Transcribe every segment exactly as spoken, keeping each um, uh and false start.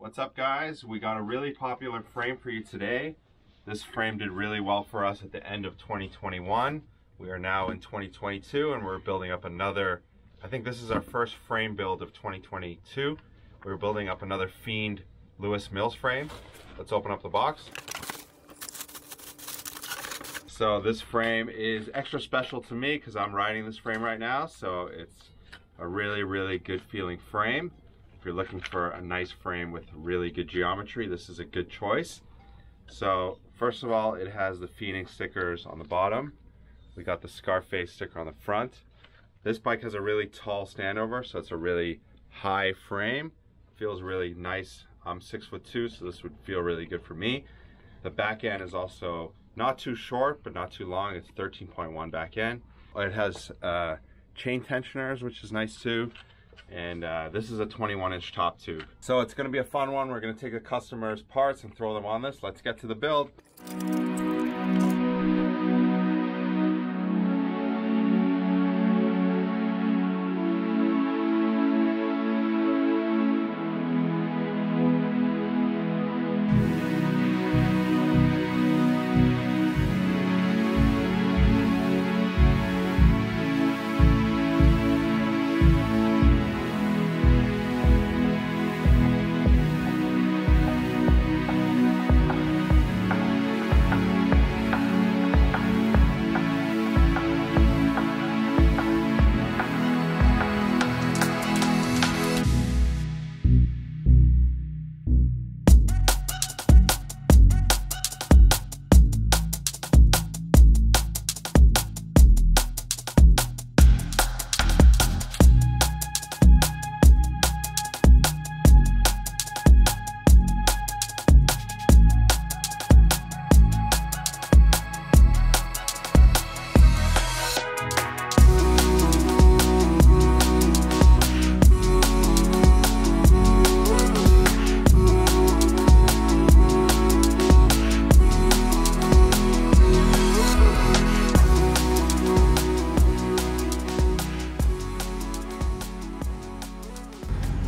What's up, guys? We got a really popular frame for you today. This frame did really well for us at the end of twenty twenty-one. We are now in twenty twenty-two and we're building up another, I think this is our first frame build of twenty twenty-two. We're building up another Fiend Lewis Mills frame. Let's open up the box. So this frame is extra special to me because I'm riding this frame right now, so it's a really, really good feeling frame. If you're looking for a nice frame with really good geometry, this is a good choice. So first of all, it has the Fiend stickers on the bottom. We got the Scarface sticker on the front. This bike has a really tall standover, so it's a really high frame. Feels really nice. I'm six foot two, so this would feel really good for me. The back end is also not too short, but not too long. It's thirteen point one back end. It has uh, chain tensioners, which is nice too. And uh, this is a twenty-one inch top tube. So it's gonna be a fun one. We're gonna take the customer's parts and throw them on this. Let's get to the build.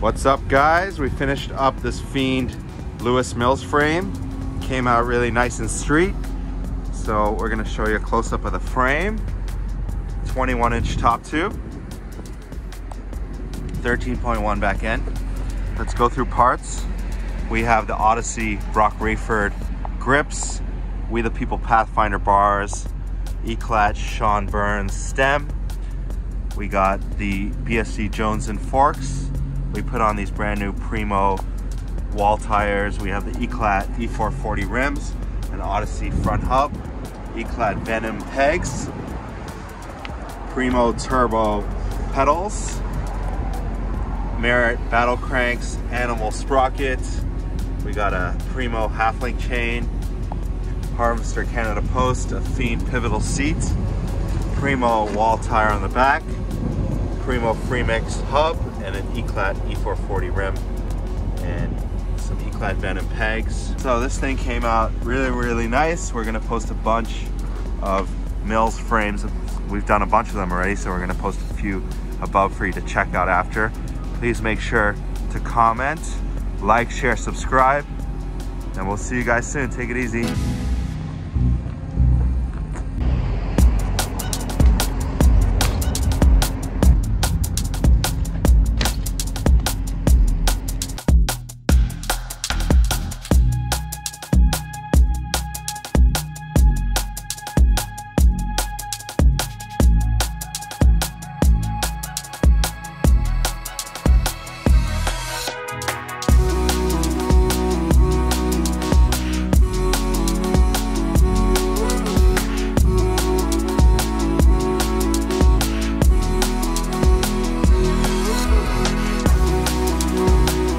What's up, guys? We finished up this Fiend Lewis Mills frame. Came out really nice and street. So we're gonna show you a close-up of the frame. twenty-one inch top tube. thirteen point one back end. Let's go through parts. We have the Odyssey Brock Rayford grips. We the People Pathfinder bars. Eclat Sean Burns stem. We got the B S C Jones and forks. We put on these brand new Primo wall tires. We have the Eclat E four forty rims, an Odyssey front hub, Eclat Venom pegs, Primo turbo pedals, Merritt battle cranks, animal sprockets. We got a Primo half-link chain, Harvester Canada Post, a Fiend pivotal seat, Primo wall tire on the back, Primo freemix hub, and an Eclat E four forty rim and some Eclat Venom pegs. So this thing came out really, really nice. We're gonna post a bunch of Mills frames. We've done a bunch of them already, so we're gonna post a few above for you to check out after. Please make sure to comment, like, share, subscribe, and we'll see you guys soon. Take it easy.